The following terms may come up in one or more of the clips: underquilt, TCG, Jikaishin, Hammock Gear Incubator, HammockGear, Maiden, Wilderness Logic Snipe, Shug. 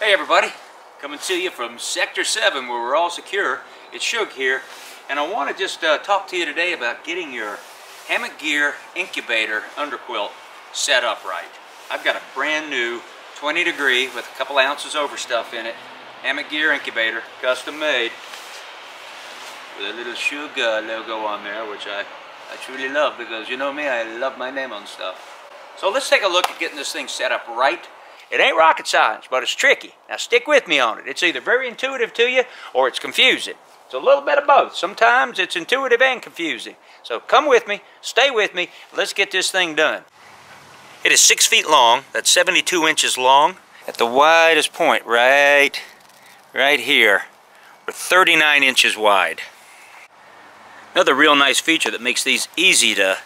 Hey everybody, coming to you from Sector 7 where we're all secure. It's Shug here, and I want to just talk to you today about getting your Hammock Gear Incubator underquilt set up right. I've got a brand new 20 degree with a couple ounces overstuff in it, Hammock Gear Incubator, custom made, with a little Shug logo on there, which I truly love because you know me, I love my name on stuff. So let's take a look at getting this thing set up right. It ain't rocket science, but it's tricky. Now stick with me on it. It's either very intuitive to you or it's confusing. It's a little bit of both. Sometimes it's intuitive and confusing. So come with me, stay with me, let's get this thing done. It is 6 feet long, that's 72 inches long. At the widest point, right here, we're 39 inches wide. Another real nice feature that makes these easy to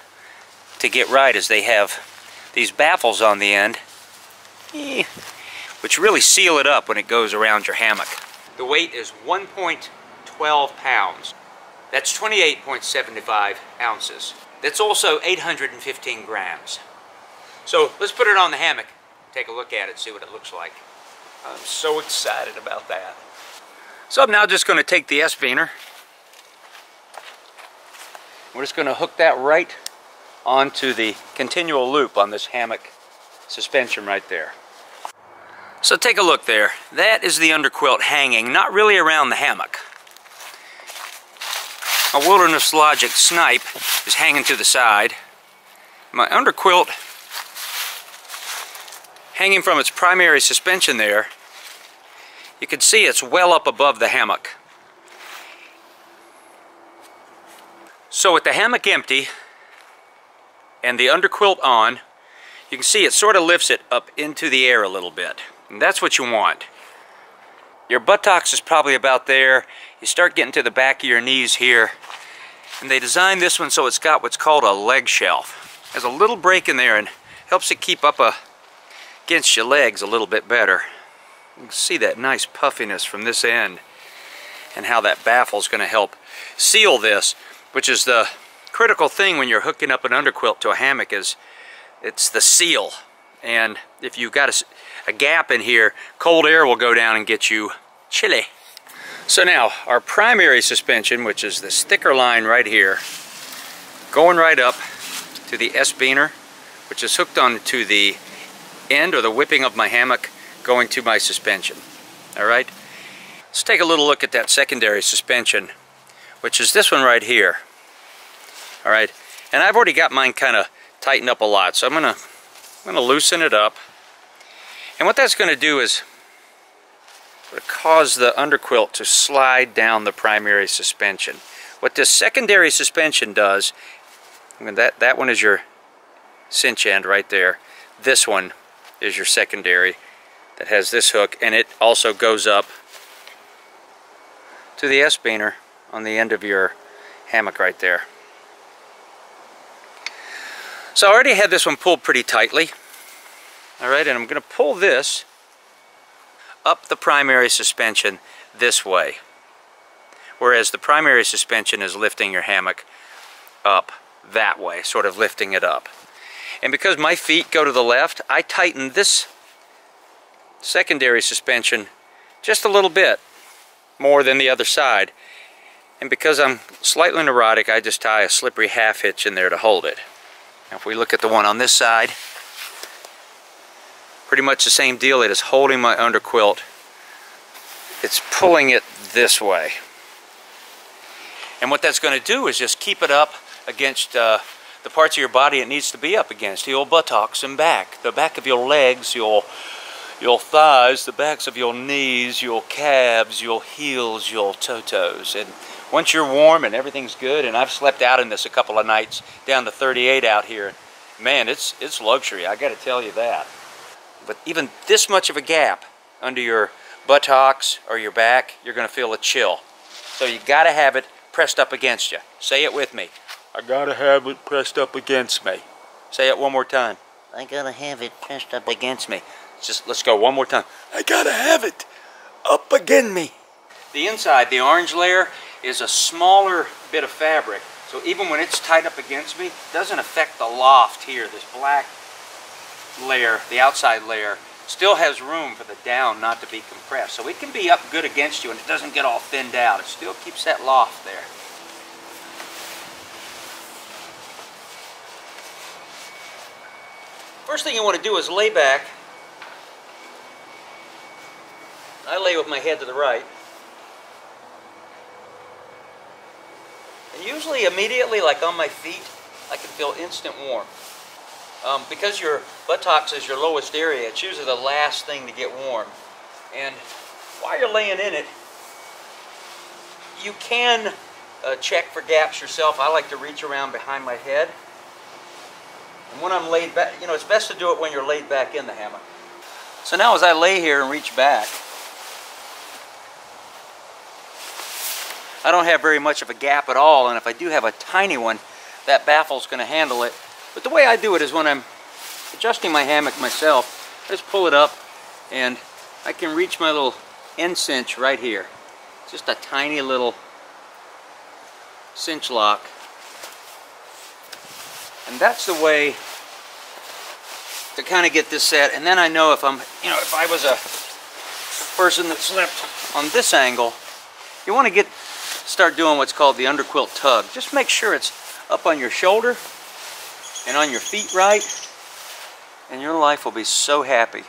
get right is they have these baffles on the end, which really seal it up when it goes around your hammock. The weight is 1.12 pounds. That's 28.75 ounces. That's also 815 grams. So let's put it on the hammock, take a look at it, see what it looks like. I'm so excited about that. So I'm now just going to take the S-beaner. We're just going to hook that right onto the continual loop on this hammock suspension right there. So take a look there. That is the underquilt hanging, not really around the hammock. My Wilderness Logic Snipe is hanging to the side. My underquilt hanging from its primary suspension there. You can see it's well up above the hammock. So with the hammock empty and the underquilt on, you can see it sort of lifts it up into the air a little bit. And that's what you want. Your buttocks is probably about there. You start getting to the back of your knees here. And they designed this one so it's got what's called a leg shelf. There's a little break in there and helps it keep up against your legs a little bit better. You can see that nice puffiness from this end and how that baffle's going to help seal this, which is the critical thing when you're hooking up an underquilt to a hammock is it's the seal. And if you've got a gap in here, cold air will go down and get you chilly. So now, our primary suspension, which is this thicker line right here, going right up to the S-beaner, which is hooked onto the end or the whipping of my hammock going to my suspension. All right? Let's take a little look at that secondary suspension, which is this one right here. All right? And I've already got mine kind of tighten up a lot, so I'm gonna loosen it up, and what that's gonna do is cause the underquilt to slide down the primary suspension. What this secondary suspension does, I mean that one is your cinch end right there. This one is your secondary that has this hook, and it also goes up to the S-beaner on the end of your hammock right there. So I already had this one pulled pretty tightly, all right, and I'm going to pull this up the primary suspension this way, whereas the primary suspension is lifting your hammock up that way, sort of lifting it up. And because my feet go to the left, I tighten this secondary suspension just a little bit more than the other side, and because I'm slightly neurotic, I just tie a slippery half hitch in there to hold it. Now if we look at the one on this side, pretty much the same deal. It is holding my underquilt. It's pulling it this way. And what that's going to do is just keep it up against the parts of your body it needs to be up against. Your buttocks and back, the back of your legs, your thighs, the backs of your knees, your calves, your heels, your toes. And once you're warm and everything's good, and I've slept out in this a couple of nights down to 38 out here, man, it's luxury, I gotta tell you that. But even this much of a gap under your buttocks or your back, you're gonna feel a chill. So you gotta have it pressed up against you. Say it with me. I gotta have it pressed up against me. Say it one more time. I gotta have it pressed up against me. Just let's go one more time. I gotta have it up against me. The inside, the orange layer, is a smaller bit of fabric, so even when it's tight up against me, it doesn't affect the loft here. This black layer, the outside layer, still has room for the down not to be compressed. So it can be up good against you and it doesn't get all thinned out. It still keeps that loft there. First thing you want to do is lay back. I lay with my head to the right. And usually immediately, like on my feet, I can feel instant warmth. Because your buttocks is your lowest area, it's usually the last thing to get warm. And while you're laying in it, you can check for gaps yourself. I like to reach around behind my head. And when I'm laid back, you know, it's best to do it when you're laid back in the hammock. So now as I lay here and reach back, I don't have very much of a gap at all, and if I do have a tiny one, that baffel's going to handle it. But the way I do it is when I'm adjusting my hammock myself, I just pull it up and I can reach my little end cinch right here. It's just a tiny little cinch lock. And that's the way to kind of get this set. And then I know if I'm, you know, if I was a person that slept on this angle, you want to start doing what's called the underquilt tug. Just make sure it's up on your shoulder and on your feet right, and your life will be so happy.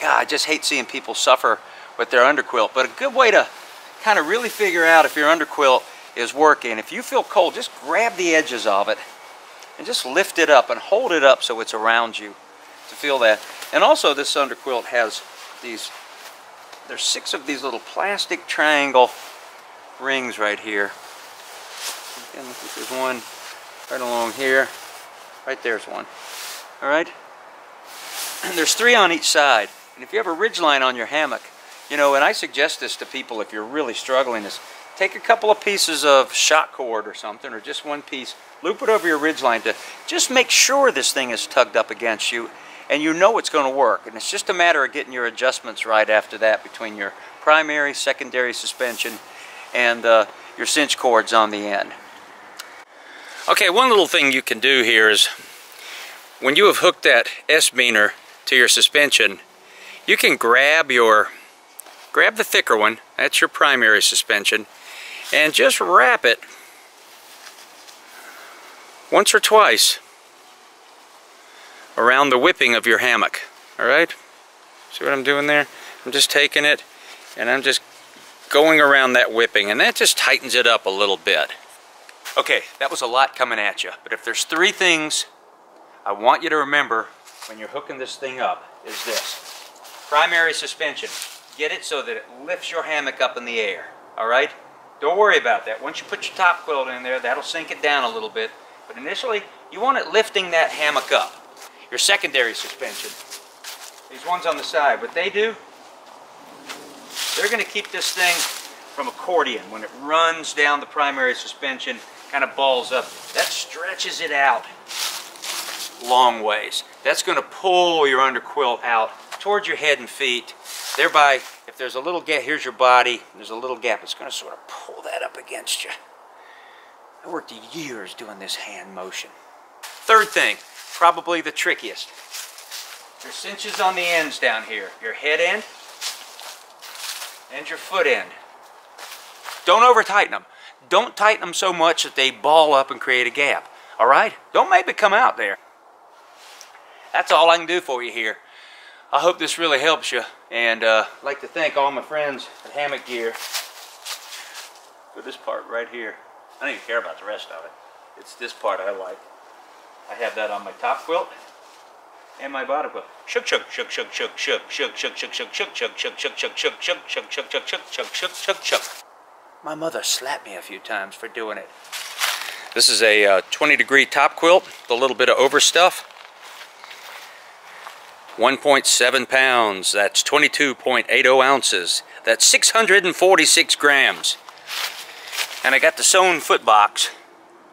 God, I just hate seeing people suffer with their underquilt, but a good way to kind of really figure out if your underquilt is working, if you feel cold, just grab the edges of it and just lift it up and hold it up so it's around you to feel that. And also this underquilt has these, there's 6 of these little plastic triangle rings right here. Again, I think there's one right along here. Right there's one. All right? And there's 3 on each side. And if you have a ridge line on your hammock, you know, and I suggest this to people if you're really struggling, is take a couple of pieces of shock cord or something, or just one piece, loop it over your ridge line to just make sure this thing is tugged up against you and you know it's going to work. And it's just a matter of getting your adjustments right after that between your primary, secondary suspension and your cinch cords on the end. Okay, one little thing you can do here is when you have hooked that S-beaner to your suspension, you can grab the thicker one, that's your primary suspension, and just wrap it once or twice around the whipping of your hammock. Alright? See what I'm doing there? I'm just taking it and I'm just going around that whipping, and that just tightens it up a little bit. Okay, that was a lot coming at you, but if there's 3 things I want you to remember when you're hooking this thing up, is this. Primary suspension. Get it so that it lifts your hammock up in the air, all right? Don't worry about that. Once you put your top quilt in there, that'll sink it down a little bit, but initially, you want it lifting that hammock up. Your secondary suspension. These ones on the side, what they do, they're going to keep this thing from accordion. When it runs down the primary suspension, kind of balls up, that stretches it out long ways. That's going to pull your underquilt out towards your head and feet, thereby if there's a little gap, here's your body, there's a little gap, it's going to sort of pull that up against you. I worked years doing this hand motion. Third thing, probably the trickiest, your cinches on the ends down here, your head end and your foot end. Don't over tighten them. Don't tighten them so much that they ball up and create a gap. All right? Don't make it come out there. That's all I can do for you here. I hope this really helps you. And I'd like to thank all my friends at Hammock Gear for this part right here. I don't even care about the rest of it. It's this part I like. I have that on my top quilt and my bottom quilt. Shug, shug, shug, shug, shug, shug, shug, shug, shug, shug, shug, shug, shug, shug, shug, shug, shug, shug, shug, shug, shug, shug. My mother slapped me a few times for doing it. This is a 20-degree top quilt with a little bit of overstuff. 1.7 pounds, that's 22.80 ounces. That's 646 grams. And I got the sewn foot box,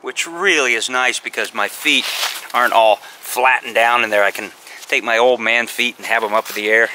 which really is nice because my feet aren't all flattened down in there. I can take my old man feet and have them up in the air.